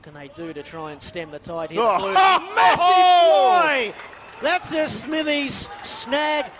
What can they do to try and stem the tide here? Oh, massive fly! That's a Smithies snag.